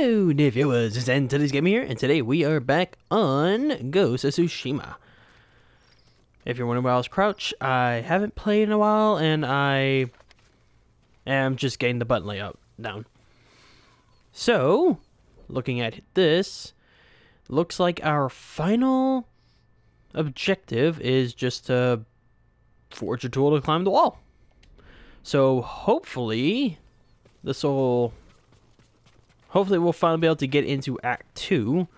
Hello, dear viewers, it's Antilles Gaming here, and today we are back on Ghost of Tsushima. If you're wondering why I was crouched, I haven't played in a while, and I am just getting the button layout down. So, looking at this, looks like our final objective is just to forge a tool to climb the wall. So, hopefully, this will... hopefully we'll finally be able to get into Act 2.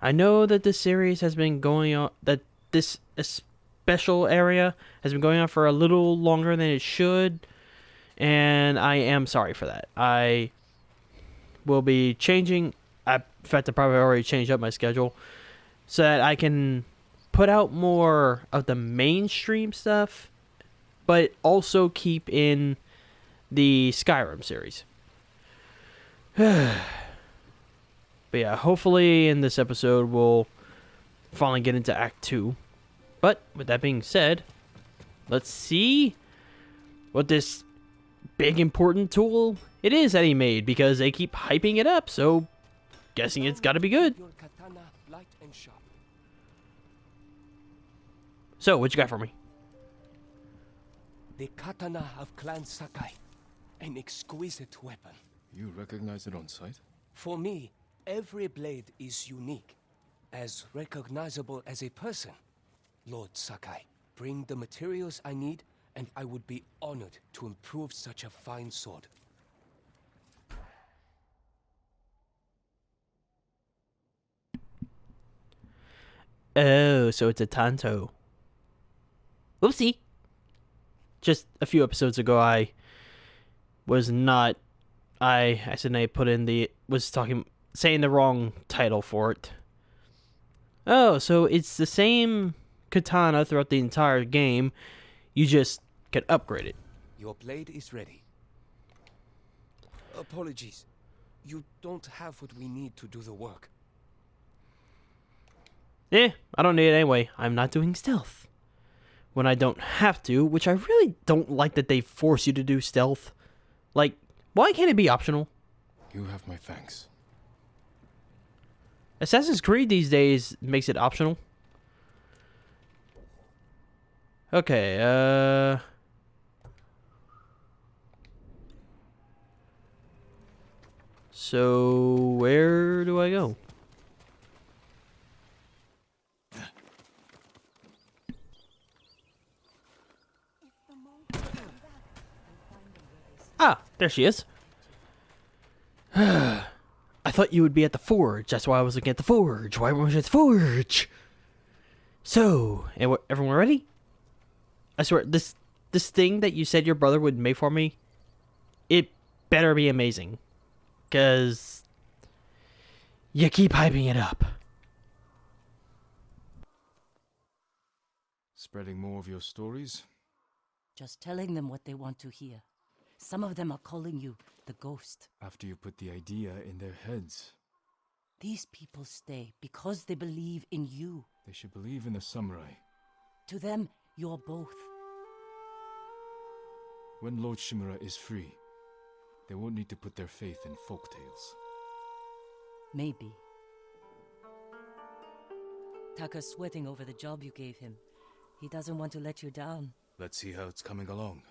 I know that this series has been going on, that this special area has been going on for a little longer than it should, and I am sorry for that. I will be changing, in fact I probably already changed up my schedule, so that I can put out more of the mainstream stuff, but also keep in the Skyrim series. But yeah, hopefully in this episode we'll finally get into Act 2. But with that being said, let's see what this big important tool it is that he made, because they keep hyping it up, so guessing it's gotta be good. So, what you got for me? The katana of Clan Sakai, an exquisite weapon. You recognize it on sight? For me, every blade is unique, as recognizable as a person. Lord Sakai, bring the materials I need, and I would be honored to improve such a fine sword. Oh, so it's a tanto. Oopsie. Just a few episodes ago, I was not... I accidentally put in the, saying the wrong title for it. Oh, so it's the same katana throughout the entire game. You just can upgrade it. Your blade is ready. Apologies. You don't have what we need to do the work. Eh, I don't need it anyway. I'm not doing stealth. When I don't have to, which I really don't like that they force you to do stealth. Like... why can't it be optional? You have my thanks. Assassin's Creed these days makes it optional. Okay, so, where do I go? Ah, there she is. I thought you would be at the forge. That's why I was looking at the forge. Why weren't you at the forge? So, everyone ready? I swear, this thing that you said your brother would make for me, it better be amazing. Because you keep hyping it up. Spreading more of your stories? Just telling them what they want to hear. Some of them are calling you the ghost. After you put the idea in their heads. These people stay because they believe in you. They should believe in the samurai. To them, you're both. When Lord Shimura is free, they won't need to put their faith in folktales. Maybe. Taka's sweating over the job you gave him. He doesn't want to let you down. Let's see how it's coming along.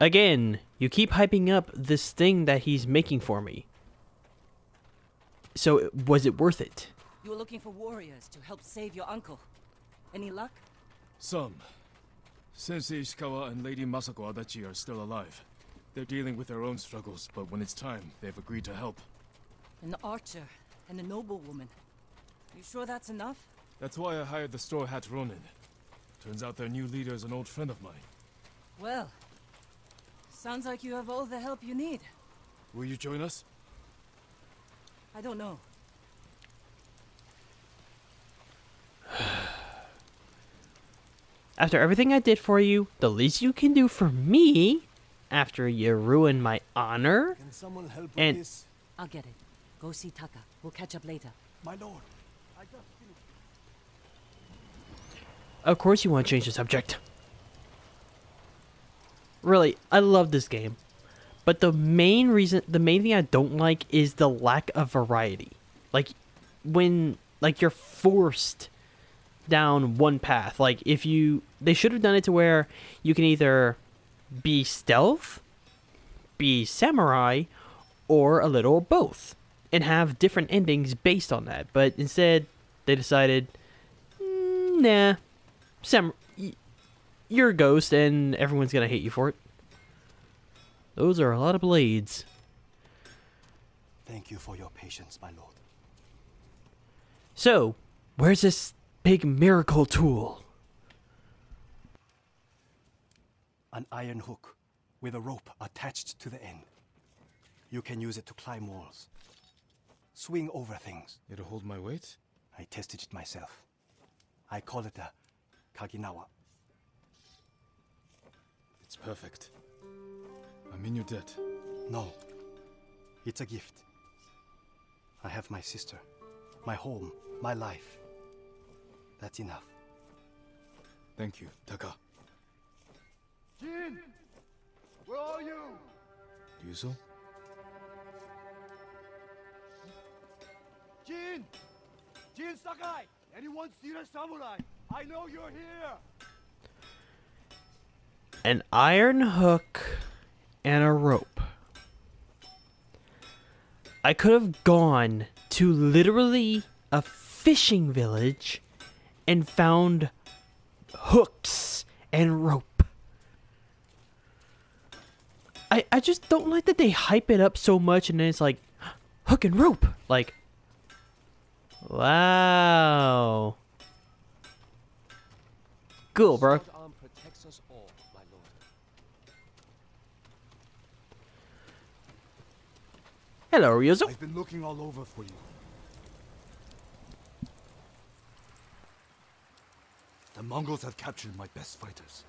Again, you keep hyping up this thing that he's making for me. So, was it worth it? You were looking for warriors to help save your uncle. Any luck? Some. Sensei Ishikawa and Lady Masako Adachi are still alive. They're dealing with their own struggles, but when it's time, they've agreed to help. An archer and a noblewoman. You sure that's enough? That's why I hired the Straw Hat Ronin. Turns out their new leader is an old friend of mine. Well... sounds like you have all the help you need. Will you join us? I don't know. After everything I did for you, the least you can do for me, after you ruin my honor... can someone help and... with this? I'll get it. Go see Taka. We'll catch up later. My lord, I just finished. Of course you want to change the subject. Really, I love this game. But the main reason, the main thing I don't like is the lack of variety. Like, when, like, you're forced down one path. Like, if you, they should have done it to where you can either be stealth, be samurai, or a little of both, and have different endings based on that. But instead, they decided, nah, you're a ghost, and everyone's gonna hate you for it. Those are a lot of blades. Thank you for your patience, my lord. So, where's this big miracle tool? An iron hook with a rope attached to the end. You can use it to climb walls, swing over things. It'll hold my weight? I tested it myself. I call it a Kaginawa. It's perfect. I'm in your debt. No. It's a gift. I have my sister, my home, my life. That's enough. Thank you, Taka. Jin! Where are you? Ryuzo? Jin! Jin Sakai! Anyone seen a samurai? I know you're here! An iron hook and a rope. I could have gone to literally a fishing village and found hooks and rope. I just don't like that they hype it up so much and then it's like, hook and rope! Like, wow. Cool, bro. Hello, Ryuzo. I've been looking all over for you. The Mongols have captured my best fighters.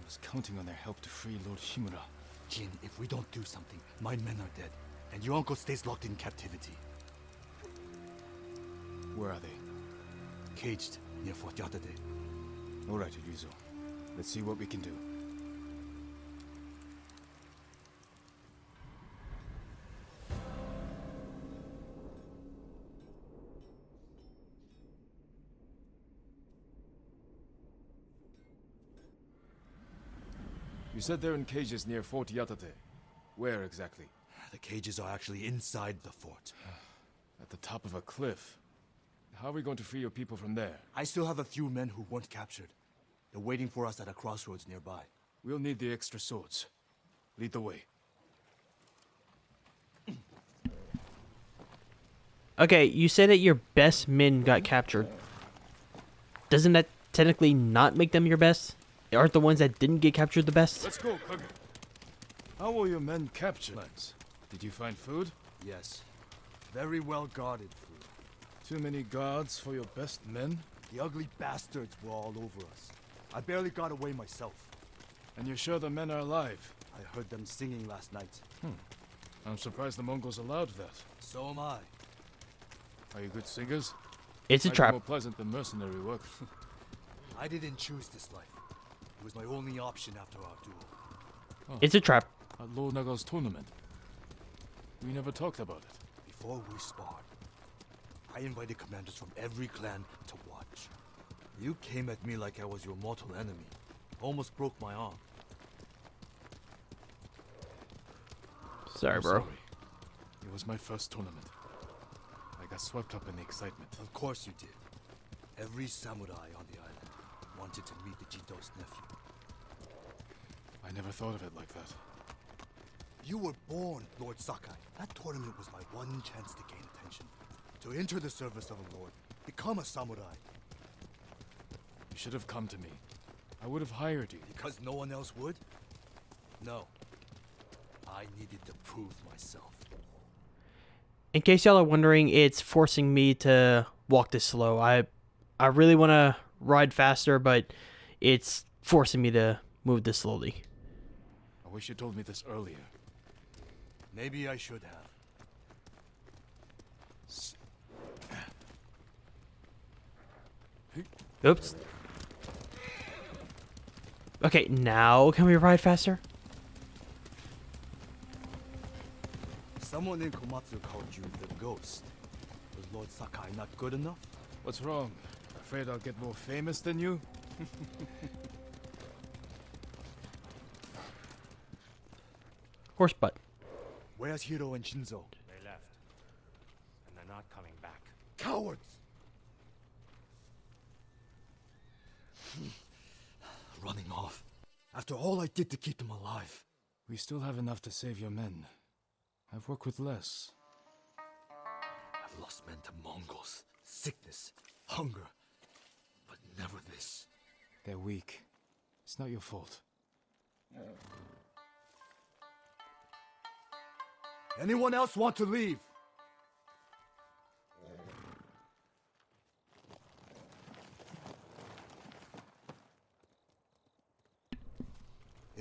I was counting on their help to free Lord Shimura. Jin, if we don't do something, my men are dead, and your uncle stays locked in captivity. Where are they? Caged near Fort Yatate. All right, Ryuzo. Let's see what we can do. You said they're in cages near Fort Yatate. Where exactly? The cages are actually inside the fort. At the top of a cliff. How are we going to free your people from there? I still have a few men who weren't captured. They're waiting for us at a crossroads nearby. We'll need the extra swords. Lead the way. Okay, you said that your best men got captured. Doesn't that technically not make them your best? Aren't the ones that didn't get captured the best? Let's go, Kage. How were your men captured? Lance, did you find food? Yes. Very well guarded food. Too many guards for your best men? The ugly bastards were all over us. I barely got away myself. And you're sure the men are alive? I heard them singing last night. I'm surprised the Mongols allowed that. So am I. Are you good singers? It's a trap. More pleasant than mercenary work. I didn't choose this life. It was my only option after our duel. Oh. It's a trap. At Lord Naga's tournament. We never talked about it. Before we sparred, I invited commanders from every clan to watch. You came at me like I was your mortal enemy. Almost broke my arm. Sorry, bro. Sorry. It was my first tournament. I got swept up in the excitement. Of course you did. Every samurai on the island wanted to meet the Jito's nephew. I never thought of it like that. You were born, Lord Sakai. That tournament was my one chance to gain attention. To enter the service of a lord. Become a samurai. You should have come to me. I would have hired you. Because no one else would? No. I needed to prove myself. In case y'all are wondering, it's forcing me to walk this slow. I really want to ride faster, but it's forcing me to move this slowly. I wish you told me this earlier. Maybe I should have. Oops. Okay, now can we ride faster? Someone in Komatsu called you the Ghost. Was Lord Sakai not good enough? What's wrong? Afraid I'll get more famous than you? Horse butt. Where's Hiro and Shinzo? They left. And they're not coming back. Cowards! Running off. After all I did to keep them alive. We still have enough to save your men. I've worked with less. I've lost men to Mongols, sickness, hunger, but never this. They're weak. It's not your fault. Anyone else want to leave?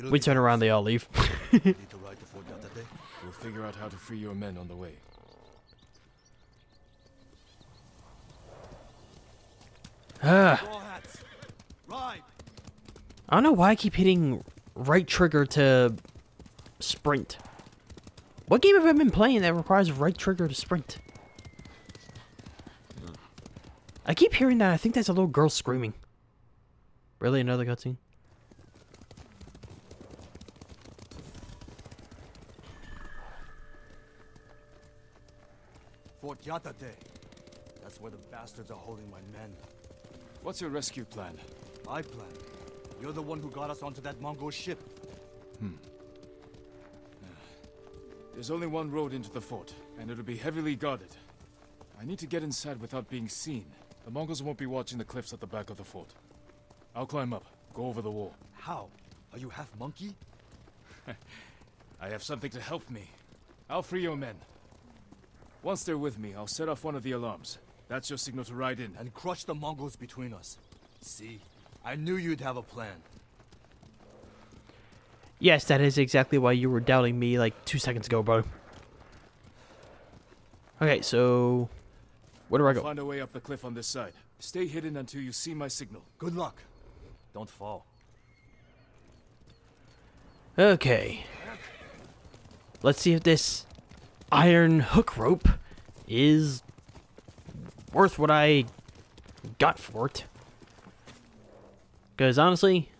We turn around, they all leave. Need to ride to Fort Yatate? We'll figure out how to free your men on the way. I don't know why I keep hitting right trigger to sprint. What game have I been playing that requires right trigger to sprint? I keep hearing that. I think that's a little girl screaming. Really? Another cutscene? Fort Yatate. That's where the bastards are holding my men. What's your rescue plan? My plan? You're the one who got us onto that Mongol ship. There's only one road into the fort, and it'll be heavily guarded. I need to get inside without being seen. The Mongols won't be watching the cliffs at the back of the fort. I'll climb up, go over the wall. How? Are you half monkey? I have something to help me. I'll free your men. Once they're with me, I'll set off one of the alarms. That's your signal to ride in. And crush the Mongols between us. See? I knew you'd have a plan. Yes, that is exactly why you were doubting me like 2 seconds ago, bro. Okay, so... where do I go? Find a way up the cliff on this side. Stay hidden until you see my signal. Good luck. Don't fall. Okay. Let's see if this... iron hook rope is worth what I got for it. Because honestly,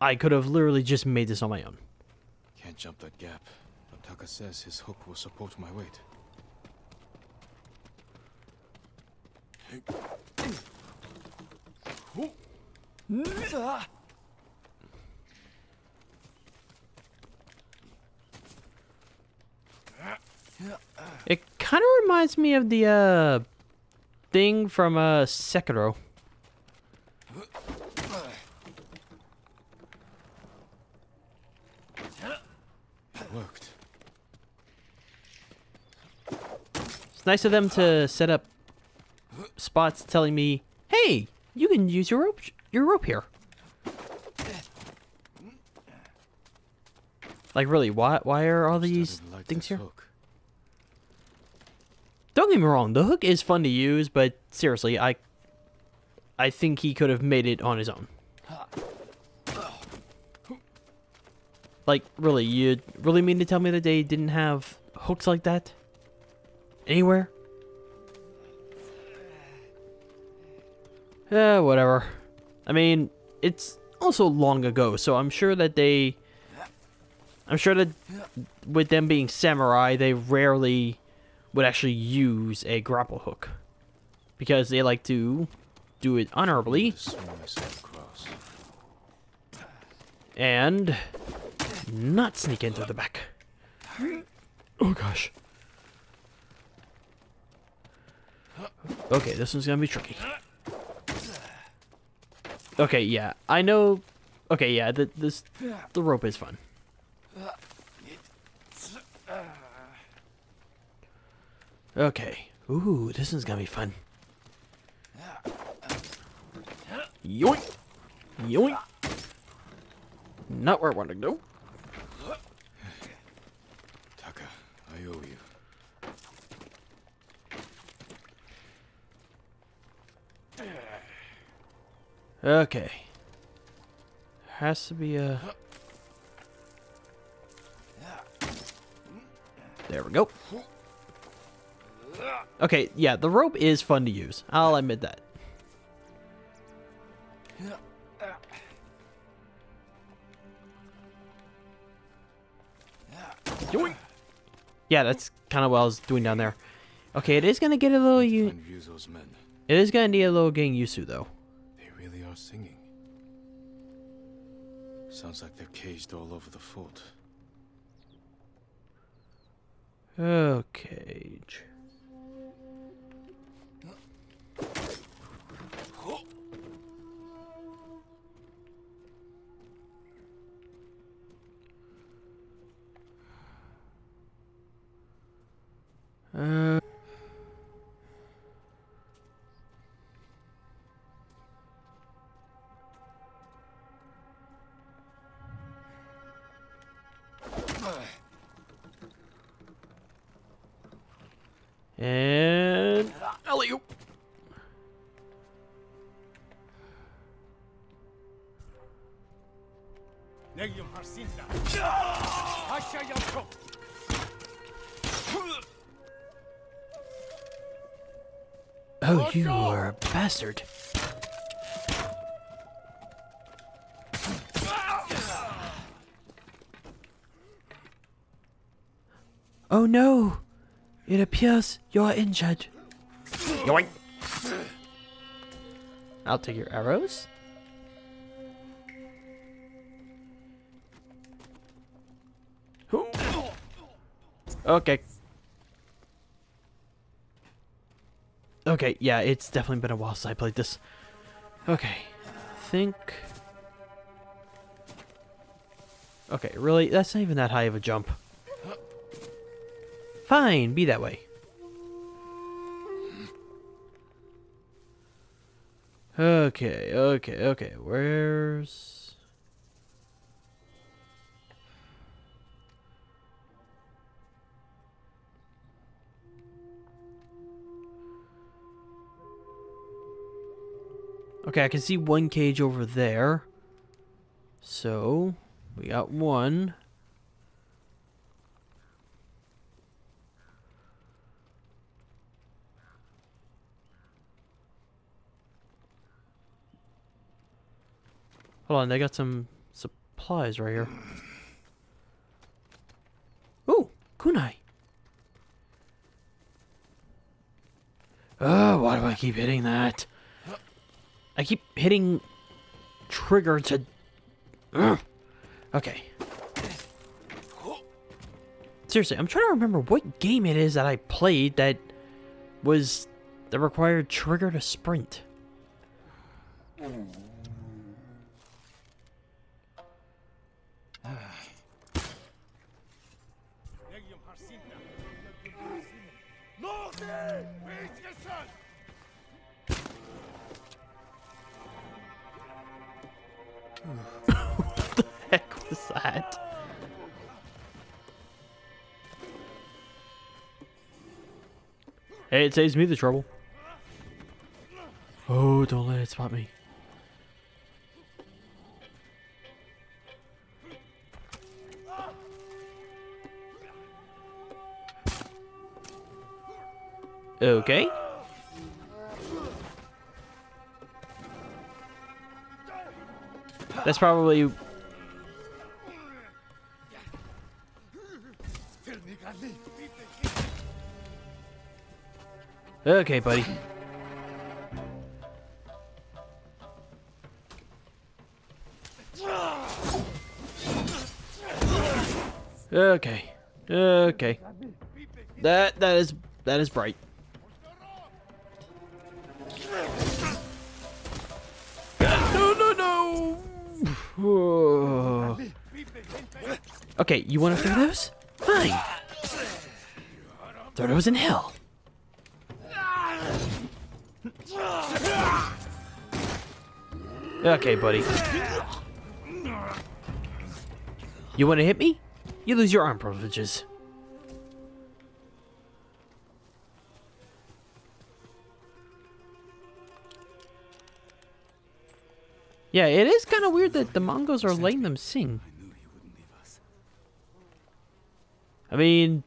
I could have literally just made this on my own. Can't jump that gap, but Taka says his hook will support my weight. It kind of reminds me of the thing from Sekiro. It worked. It's nice of them to set up spots telling me, "Hey, you can use your rope here." Like, really? Why are all these things here? Don't get me wrong, the hook is fun to use, but seriously, I think he could have made it on his own. Like, really, you really mean to tell me that they didn't have hooks like that? Anywhere? Whatever. I mean, it's also long ago, so I'm sure that they... I'm sure that with them being samurai, they rarely... would actually use a grapple hook because they like to do it honorably and not sneak into the back. Oh gosh. Okay, this one's gonna be tricky. Okay, yeah, I know. Okay, yeah, the rope is fun. Okay. Ooh, this one's gonna be fun. Yoink! Yoink! Not where I want to go. Taka, I owe you. Okay. has to be a... There we go. Okay, yeah, the rope is fun to use. I'll admit that. Yeah, that's kind of what I was doing down there. Okay, it is going to get a little... It is going to need a little getting used to, though. They really are singing. Sounds like they're caged all over the fort. Okay. And alley-oop. Oh, you are a bastard. Oh no! It appears you're injured. Yoink! I'll take your arrows. Okay. Okay, yeah, it's definitely been a while since I played this. Okay, think... Okay, really? That's not even that high of a jump. Fine, be that way. Okay, okay, okay, where's... Okay, I can see one cage over there. So, we got one. Hold on, they got some supplies right here. Ooh, kunai. Oh, why do I keep hitting that? I keep hitting trigger to... Okay. Seriously, I'm trying to remember what game it is that I played that was... that required trigger to sprint. What the heck was that? Hey, it saves me the trouble. Oh, don't let it spot me. Okay. That's probably... Okay, buddy. Okay. Okay. That is bright. Whoa. Okay, you want to throw those? Fine. Throw those in hell. Okay, buddy. You want to hit me? You lose your arm privileges. Yeah, it is kind of weird that the Mongols are letting them sing. I mean,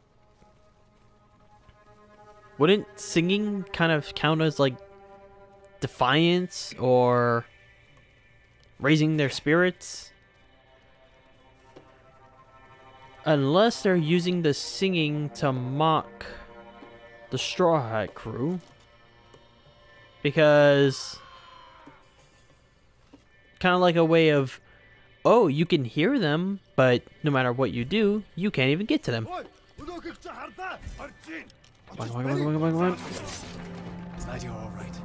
wouldn't singing kind of count as like defiance or raising their spirits? Unless they're using the singing to mock the Straw Hat crew. Because kind of like a way of, oh, you can hear them, but no matter what you do, you can't even get to them. Come on. Glad you're all right.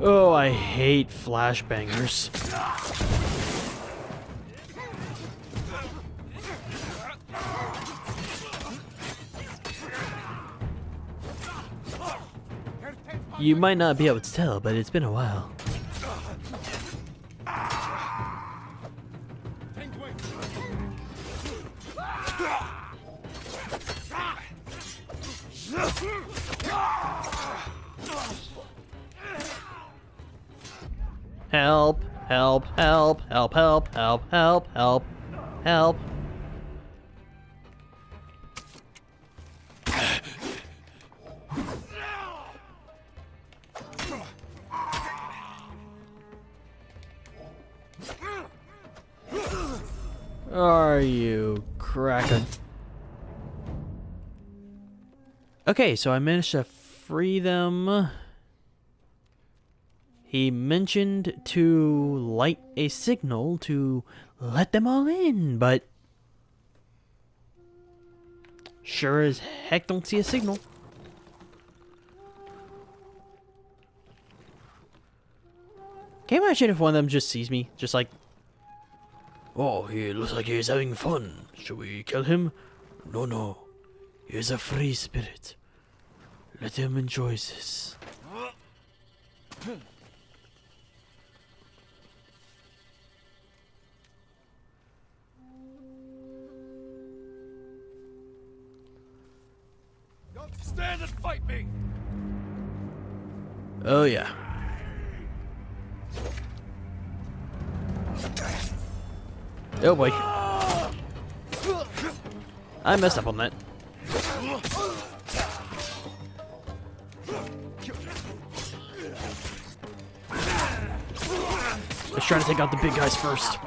Oh, I hate flashbangers. You might not be able to tell, but it's been a while. Help, help, help, help, help, help, help, help, help. Are you cracking? Okay, so I managed to free them. He mentioned to light a signal to let them all in, but sure as heck don't see a signal. Can you imagine if one of them just sees me? Just like, oh, he looks like he's having fun. Should we kill him? No, no. He's a free spirit. Let him enjoy this. Stand and fight me. Oh yeah. Oh boy. I messed up on that. I was trying to take out the big guys first.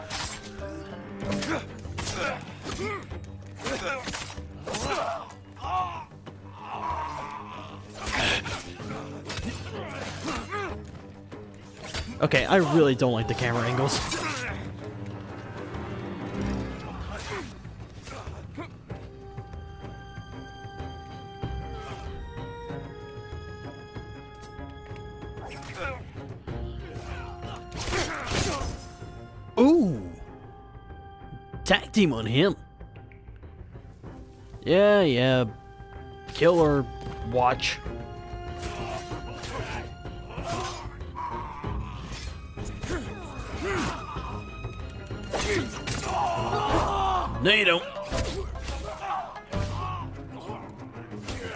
Okay, I really don't like the camera angles. Ooh! Tag team on him. Yeah. Kill or watch. No, you don't.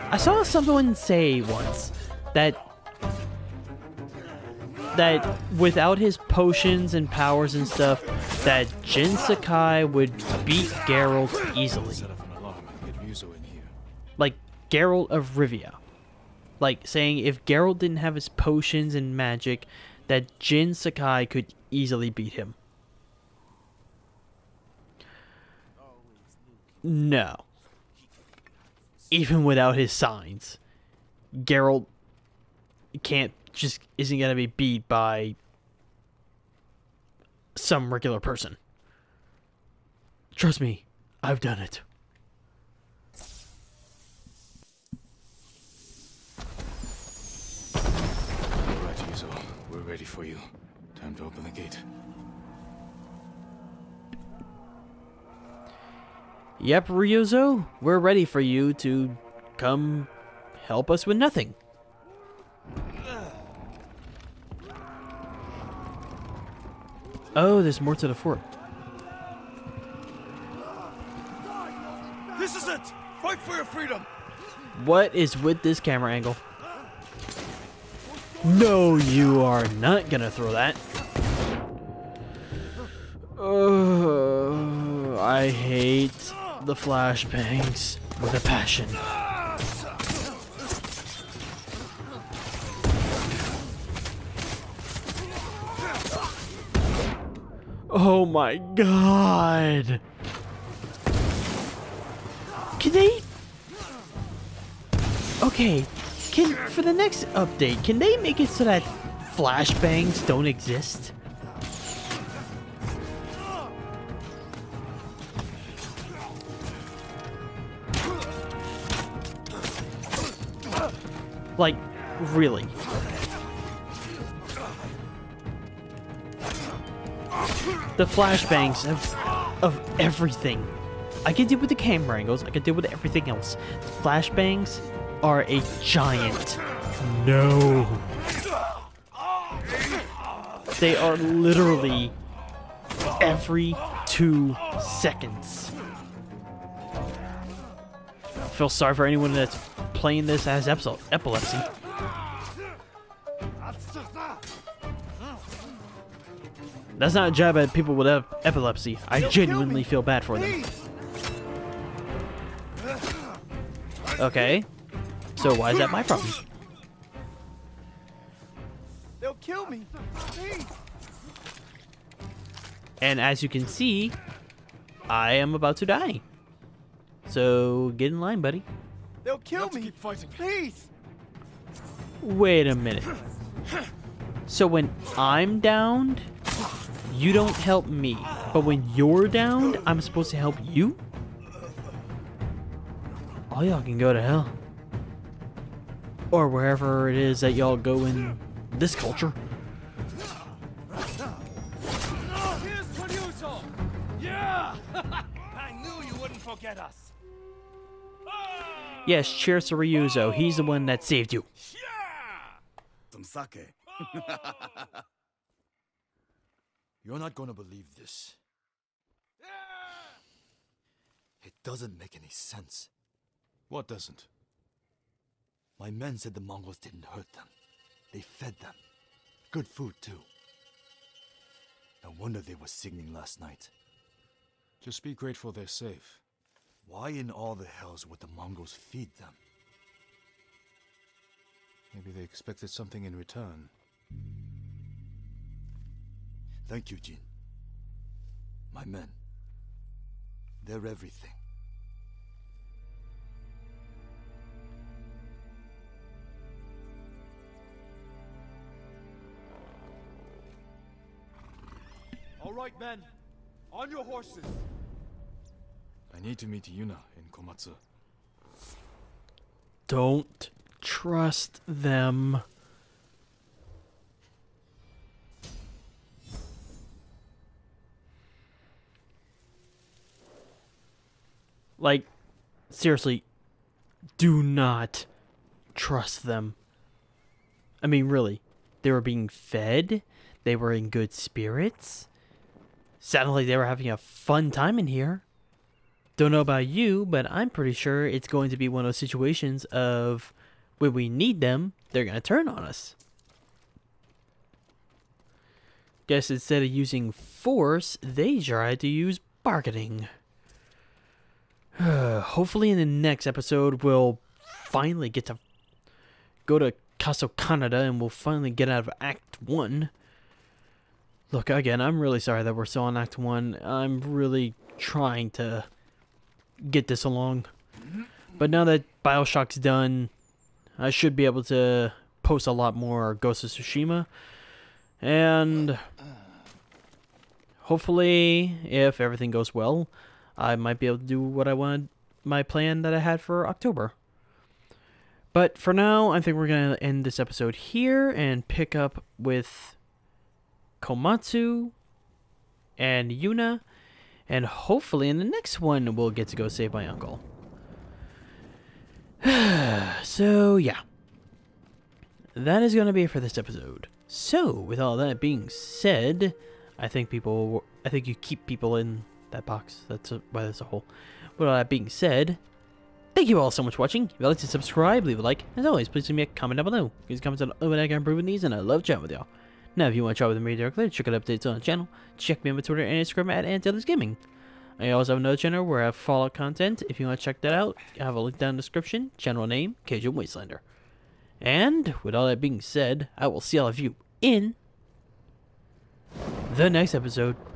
I saw someone say once that without his potions and powers and stuff, that Jin Sakai would beat Geralt easily. Like Geralt of Rivia. Like saying if Geralt didn't have his potions and magic, that Jin Sakai could easily beat him. No. Even without his signs, Geralt isn't gonna be beat by some regular person. Trust me, I've done it. All right, Yuzo, we're ready for you. Time to open the gate. Yep, Ryuzo, we're ready for you to come help us with nothing. Oh, there's more to the fort. This is it. Fight for your freedom. What is with this camera angle? No, you are not gonna throw that. Oh, I hate the flashbangs with a passion. Oh my god! Can they... Okay, for the next update, can they make it so that flashbangs don't exist? Like, really? The flashbangs of everything. I can deal with the camera angles, I can deal with everything else. The flashbangs are a giant no. They are literally every 2 seconds. I feel sorry for anyone that's playing this as epilepsy. That's not a jab at people with epilepsy. I genuinely feel bad for them. Okay. So why is that my problem? They'll kill me. Please. And as you can see, I am about to die. So get in line, buddy. They'll kill me. Keep fighting. Please. Wait a minute. So when I'm downed, you don't help me, but when you're downed, I'm supposed to help you? All y'all can go to hell. Or wherever it is that y'all go in this culture. Here's to Ryuzo! Yeah! I knew you wouldn't forget us. Yes, cheers to Ryuzo. He's the one that saved you. Some sake. You're not gonna believe this. It doesn't make any sense. What doesn't? My men said the Mongols didn't hurt them. They fed them. Good food, too. No wonder they were singing last night. Just be grateful they're safe. Why in all the hells would the Mongols feed them? Maybe they expected something in return. Thank you, Jin. My men. They're everything. All right, men. On your horses. I need to meet Yuna in Komatsu. Don't trust them. Like, seriously, do not trust them. I mean, really, they were being fed, they were in good spirits, sounded like they were having a fun time in here. Don't know about you, but I'm pretty sure it's going to be one of those situations of when we need them, they're going to turn on us. Guess instead of using force, they tried to use bargaining. Hopefully in the next episode we'll finally get to go to Castle Kaneda and we'll finally get out of Act 1. Look, again, I'm really sorry that we're still on Act 1. I'm really trying to get this along. But now that BioShock's done, I should be able to post a lot more Ghost of Tsushima. And hopefully, if everything goes well, I might be able to do what I wanted, my plan that I had for October. But for now, I think we're going to end this episode here and pick up with Komatsu and Yuna. And hopefully in the next one, we'll get to go save my uncle. So, yeah. That is going to be it for this episode. So, with all that being said, I think you keep people in that box. That's why there's a hole. With all that being said, thank you all so much for watching. If you'd like to subscribe, leave a like. As always, please leave me a comment down below. These comments are over that I can improve in these, and I love chatting with y'all. Now, if you want to chat with me directly, check out updates on the channel. Check me out on Twitter and Instagram at Antilles Gaming. I also have another channel where I have Fallout content. If you want to check that out, I have a link down in the description. Channel name, Cajun Wastelander. And with all that being said, I will see all of you in the next episode.